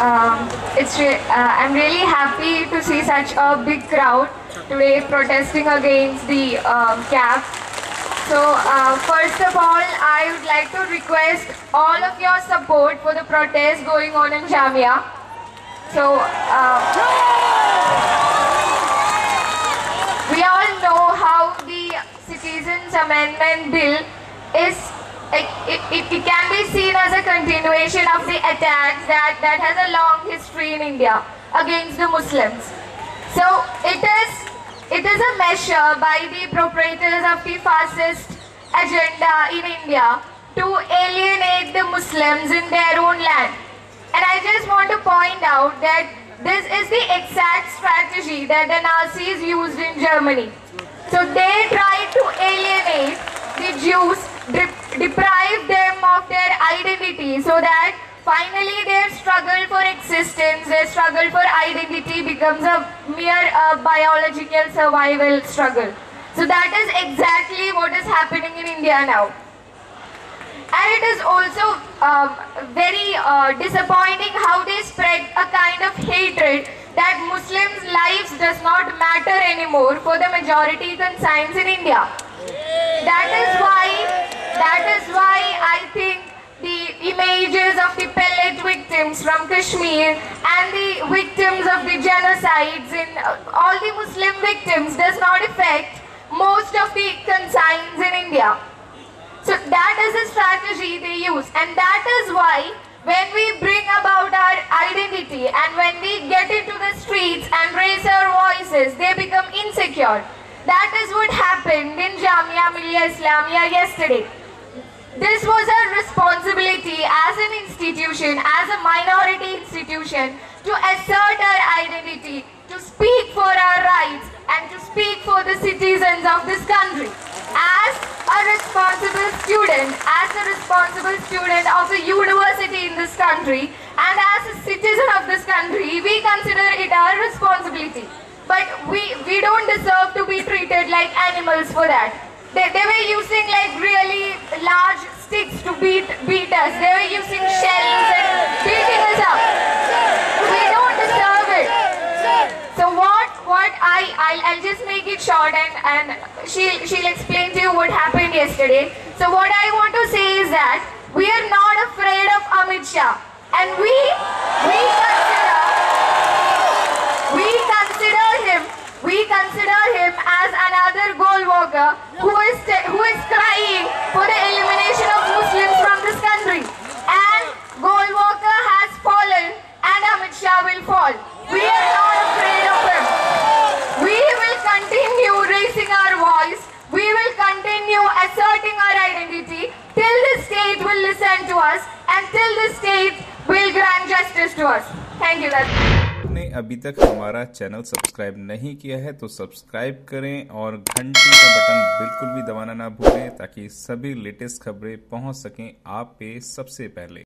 I'm really happy to see such a big crowd today protesting against the cap. So first of all, I would like to request all of your support for the protest going on in Jamia. So we all know how the Citizenship Amendment Bill is. It can be seen as a continuation of the attacks that has a long history in India against the Muslims. So it is a measure by the proprietors of the fascist agenda in India to alienate the Muslims in their own land. And I just want to point out that this is the exact strategy that the Nazis used in Germany. So they tried to alienate the Jews, deprive them of their identity, so that finally their struggle for existence, their struggle for identity becomes a mere biological survival struggle. So that is exactly what is happening in India now. And it is also very disappointing how they spread a kind of hatred that Muslims' lives does not matter anymore for the majority conscience in India. That is why I think the images of the pellet victims from Kashmir and the victims of the genocides in all the Muslim victims does not affect most of the conscience in India. So that is the strategy they use, and that is why when we bring about our identity and when we get into the streets and raise our voices, they become insecure. That is what happened in Jamia Millia Islamia yesterday. This was our responsibility as an institution, as a minority institution, to assert our identity, to speak for our rights, and to speak for the citizens of this country. As a responsible student, of a university in this country, and as a citizen of this country, we consider it our responsibility. But we don't deserve to be treated like animals for that. They were using like really large sticks to beat us. They were using shells and beating us up. We don't deserve it. So I'll just make it short, and she'll explain to you what happened yesterday. So what I want to say is that we are not afraid of Amit Shah, and we consider him as another goal walker who is crying for the elimination of Muslims from this country. And goal walker has fallen, and Amit Shah will fall. We are not afraid of him. We will continue raising our voice. We will continue asserting our identity till the state will listen to us and till the state will grant justice to us. Thank you. अभी तक हमारा channel subscribe नहीं किया है तो subscribe करें और घंटी का बटन बिल्कुल भी दबाना ना भूलें ताकि सभी लेटेस्ट खबरें पहुंच सकें आप पे सबसे पहले।